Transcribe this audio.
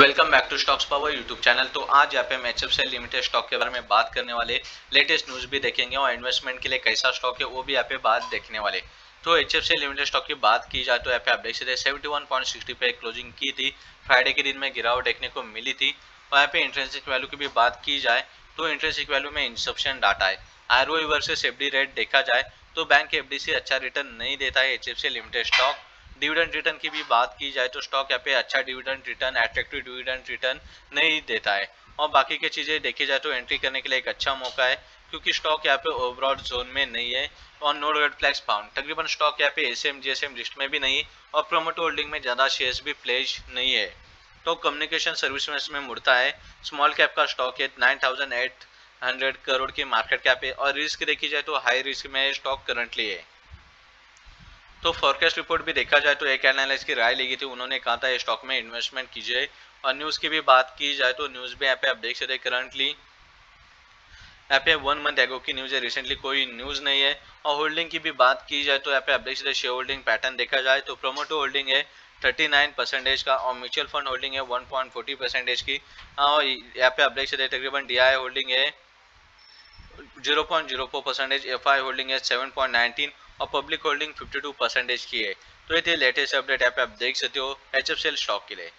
Welcome back to stocks power YouTube channel. तो आज यहाँ पे हम एचएफसीएल लिमिटेड स्टॉक के बारे में बात करने वाले, लेटेस्ट न्यूज भी देखेंगे और इन्वेस्टमेंट के लिए कैसा स्टॉक है वो भी यहाँ पे बात देखने वाले। तो एचएफसीएल लिमिटेड स्टॉक की बात की जाए तो यहाँ पे आप देख सकते 71.60 पे क्लोजिंग की थी, फ्राइडे के दिन में गिरावट देखने को मिली थी। और यहाँ पे इंट्रेंसिक वैल्यू की भी बात की जाए तो इंट्रेंसिक वैल्यू में इंसेप्शन डाटा है, आरओई वर्सेस एफडी रेट देखा जाए तो बैंक एफडीसी अच्छा रिटर्न नहीं देता है HFCL limited stock. Dividend return की भी बात की जाए तो स्टॉक यहाँ पे अच्छा dividend return, attractive dividend return नहीं देता है। और बाकी की चीज़ें देखी जाए तो एंट्री करने के लिए एक अच्छा मौका है क्योंकि स्टॉक यहाँ पे ओवरऑल जोन में नहीं है और नो रेड फ्लैग्स फाउंड। तकरीबन स्टॉक यहाँ पे एसीएम जीएसएम लिस्ट में भी नहीं और प्रोमोटर होल्डिंग में ज़्यादा शेयर्स भी प्लेज नहीं है। तो कम्युनिकेशन सर्विस में इसमें मुड़ता है, स्मॉल कैप का स्टॉक है, 9,800 करोड़ की मार्केट कैप है और रिस्क देखी जाए तो हाई रिस्क में स्टॉक करंटली है। तो फॉरकास्ट रिपोर्ट भी देखा जाए तो एक एनालिस्ट की राय ली थी, उन्होंने कहा था स्टॉक में इन्वेस्टमेंट कीजिए। और न्यूज़ की भी बात की जाए तो न्यूज़ भी यहाँ पे आप देख सकते हैं, करंटली यहाँ पे 1 मंथ एगो की न्यूज़ है, रिसेंटली कोई न्यूज़ नहीं है। और होल्डिंग की भी बात की जाए तो यहाँ पे आप देख सकते शेयर होल्डिंग पैटर्न देखा जाए तो प्रोमोटर होल्डिंग है 39% का और म्यूचुअल फंड होल्डिंग है 1.40% की। और यहाँ पे आप देख सकते तकरीबन DII होल्डिंग है 0.04%, FII होल्डिंग है 7.19 और पब्लिक होल्डिंग 52% की है। तो ये थे लेटेस्ट अपडेट यहाँ पे आप देख सकते हो एचएफसीएल स्टॉक के लिए।